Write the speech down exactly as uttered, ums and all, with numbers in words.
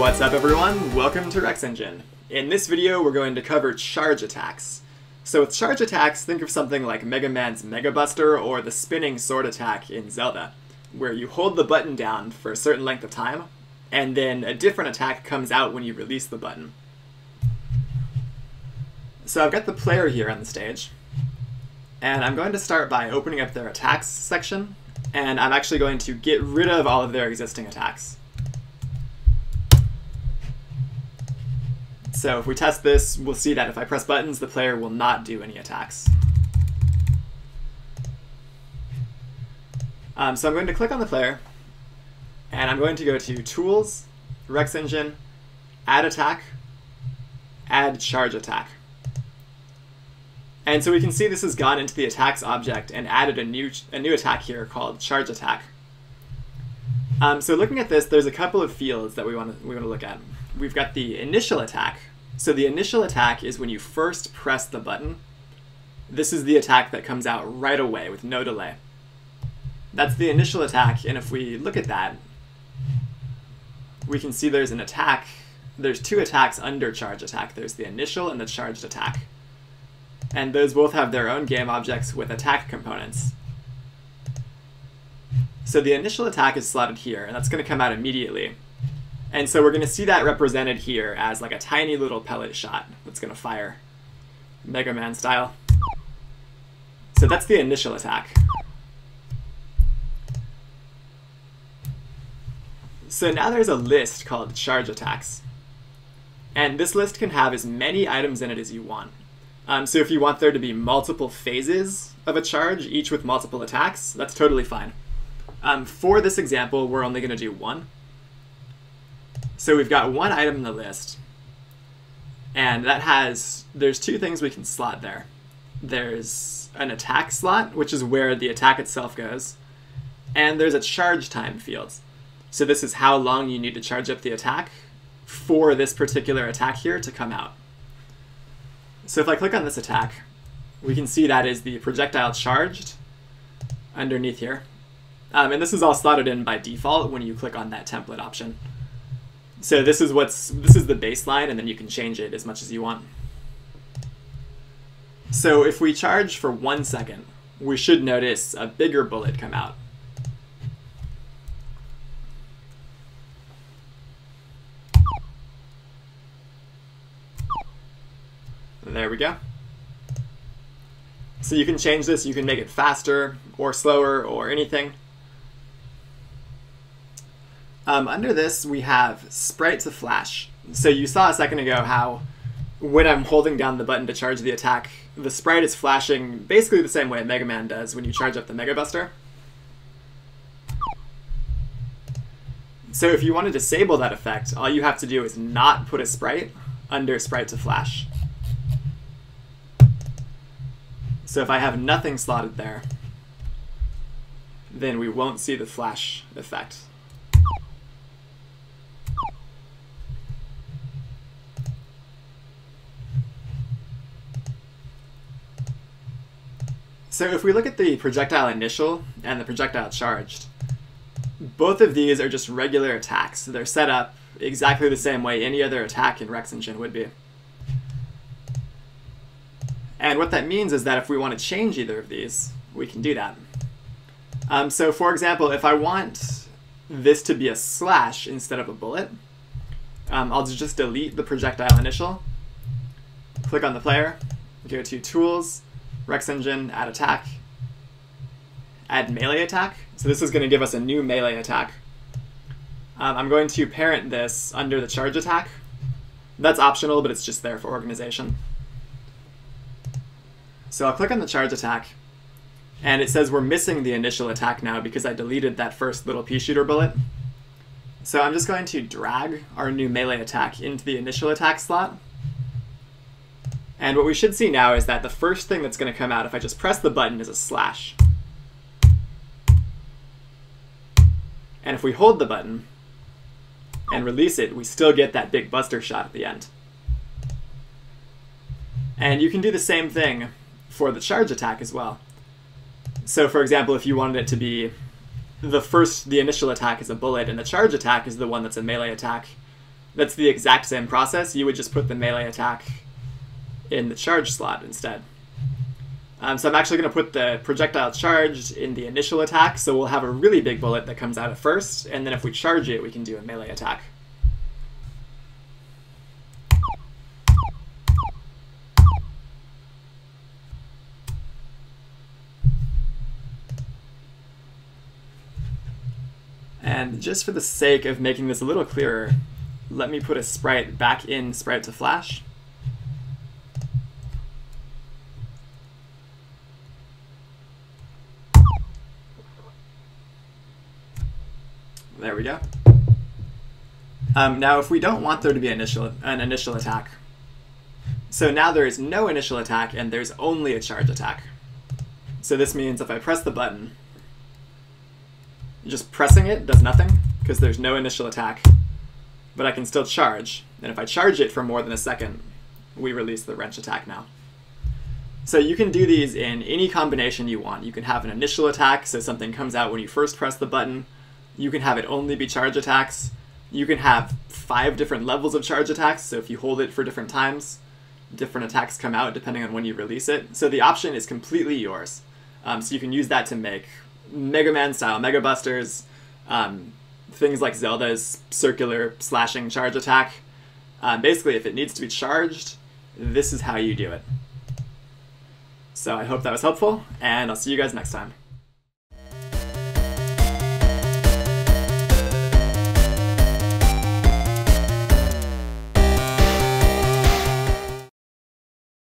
What's up everyone, welcome to Rex Engine. In this video we're going to cover charge attacks. So with charge attacks, think of something like Mega Man's Mega Buster or the spinning sword attack in Zelda, where you hold the button down for a certain length of time, and then a different attack comes out when you release the button. So I've got the player here on the stage, and I'm going to start by opening up their attacks section, and I'm actually going to get rid of all of their existing attacks. So if we test this, we'll see that if I press buttons, the player will not do any attacks. Um, so I'm going to click on the player, and I'm going to go to Tools, Rex Engine, Add Attack, Add Charge Attack. And so we can see this has gone into the attacks object and added a new, a new attack here called Charge Attack. Um, so looking at this, there's a couple of fields that we want to we want to look at. We've got the initial attack. So the initial attack is when you first press the button. This is the attack that comes out right away with no delay. That's the initial attack, and if we look at that, we can see there's an attack. There's two attacks under charge attack. There's the initial and the charged attack. And those both have their own game objects with attack components. So the initial attack is slotted here, and that's going to come out immediately. And so we're going to see that represented here as like a tiny little pellet shot that's going to fire, Mega Man style. So that's the initial attack. So now there's a list called charge attacks. And this list can have as many items in it as you want. Um, so if you want there to be multiple phases of a charge, each with multiple attacks, that's totally fine. Um, for this example, we're only going to do one. So we've got one item in the list, and that has, there's two things we can slot there. There's an attack slot, which is where the attack itself goes, and there's a charge time field. So this is how long you need to charge up the attack for this particular attack here to come out. So if I click on this attack, we can see that is the projectile charged underneath here. Um, and this is all slotted in by default when you click on that template option. So this is what's this is the baseline, and then you can change it as much as you want. So if we charge for one second, we should notice a bigger bullet come out. There we go. So you can change this, you can make it faster or slower or anything. Um, under this, we have sprite to flash. So you saw a second ago how when I'm holding down the button to charge the attack, the sprite is flashing basically the same way Mega Man does when you charge up the Mega Buster. So if you want to disable that effect, all you have to do is not put a sprite under sprite to flash. So if I have nothing slotted there, then we won't see the flash effect. So if we look at the projectile initial and the projectile charged, both of these are just regular attacks. They're set up exactly the same way any other attack in Rex Engine would be. And what that means is that if we want to change either of these, we can do that. Um, so for example, if I want this to be a slash instead of a bullet, um, I'll just delete the projectile initial, click on the player, go to Tools, Rex Engine, Add Attack, Add Melee Attack. So this is going to give us a new melee attack. Um, I'm going to parent this under the charge attack. That's optional, but it's just there for organization. So I'll click on the charge attack, and it says we're missing the initial attack now because I deleted that first little pea shooter bullet. So I'm just going to drag our new melee attack into the initial attack slot. And what we should see now is that the first thing that's going to come out if I just press the button is a slash. And if we hold the button and release it, we still get that big buster shot at the end. And you can do the same thing for the charge attack as well. So for example, if you wanted it to be the first, the initial attack is a bullet and the charge attack is the one that's a melee attack, That's the exact same process. You would just put the melee attack in the charge slot instead. Um, so I'm actually going to put the projectile charge in the initial attack, so we'll have a really big bullet that comes out at first, and then if we charge it, we can do a melee attack. And just for the sake of making this a little clearer, let me put a sprite back in sprite to flash. There we go. Um, now if we don't want there to be initial, an initial attack, so now there is no initial attack and there's only a charge attack. So this means if I press the button, just pressing it does nothing because there's no initial attack, but I can still charge. And if I charge it for more than a second, we release the wrench attack now. So you can do these in any combination you want. You can have an initial attack, so something comes out when you first press the button. You can have it only be charge attacks. You can have five different levels of charge attacks, so if you hold it for different times, different attacks come out depending on when you release it. So the option is completely yours. Um, so you can use that to make Mega Man style Mega Busters, um, things like Zelda's circular slashing charge attack. Um, basically, if it needs to be charged, this is how you do it. So I hope that was helpful, and I'll see you guys next time.